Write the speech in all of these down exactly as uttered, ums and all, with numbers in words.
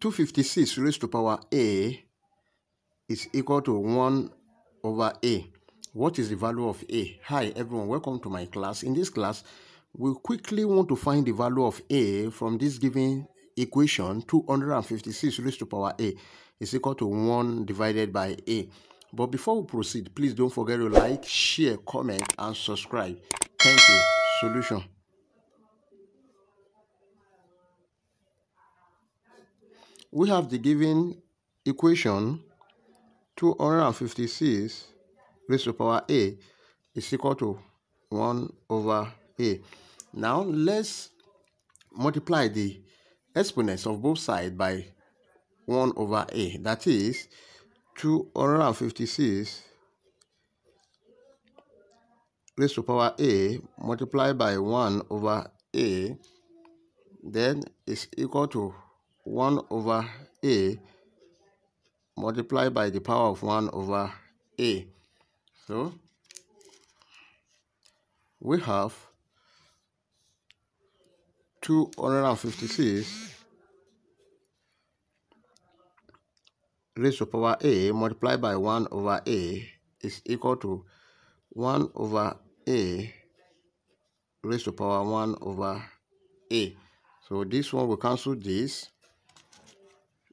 two hundred fifty-six raised to power A is equal to one over A. What is the value of A? Hi everyone, welcome to my class. In this class, we quickly want to find the value of A from this given equation. Two hundred fifty-six raised to power A is equal to one divided by A. But before we proceed, please don't forget to like, share, comment, and subscribe. Thank you. Solution. We have the given equation two hundred fifty-six raised to power A is equal to one over A. Now let's multiply the exponents of both sides by one over A. That is two hundred fifty-six raised to power A multiplied by one over A, then is equal to one over A multiplied by the power of one over A. So we have two hundred fifty-six raised to power A multiplied by one over A is equal to one over A raised to power one over A. So this one will cancel this.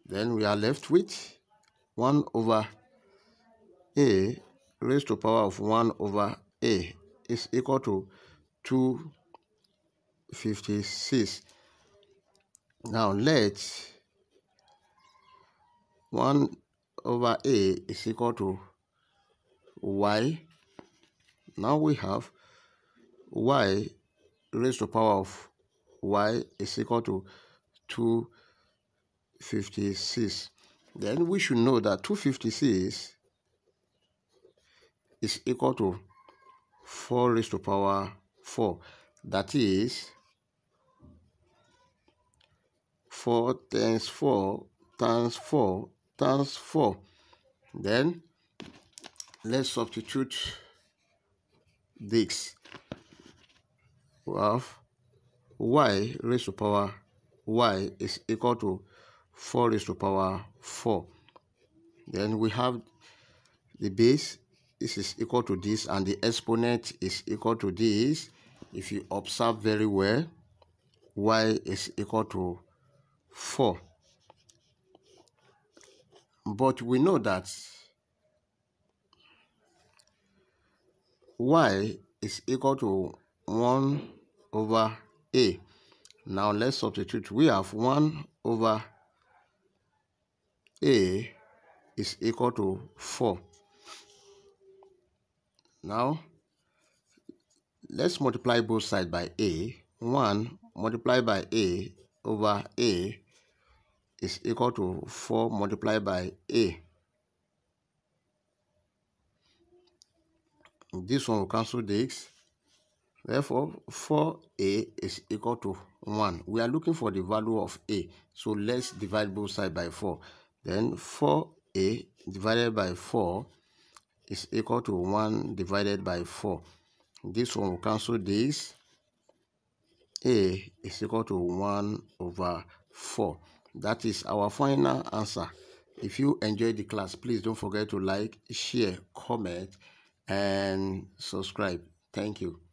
Then we are left with one over A raised to power of one over A is equal to two hundred fifty-six. Now let one over A is equal to Y. Now we have Y raised to power of Y is equal to two hundred fifty-six. Then we should know that two hundred fifty-six is equal to four raised to power four. That is four times four times four times four. Then let's substitute this. We have Y raised to power Y is equal to four raised to power four. Then we have the base, this is equal to this, and the exponent is equal to this. If you observe very well, Y is equal to four. But we know that Y is equal to one over A. Now let's substitute. We have one over A is equal to four. Now let's multiply both sides by A. one multiplied by A over A is equal to four multiplied by A. This one will cancel this. Therefore, four A is equal to one. We are looking for the value of A. So let's divide both sides by four. Then four A divided by four is equal to one divided by four. This one will cancel this. A is equal to one over four. That is our final answer. If you enjoyed the class, please don't forget to like, share, comment, and subscribe. Thank you.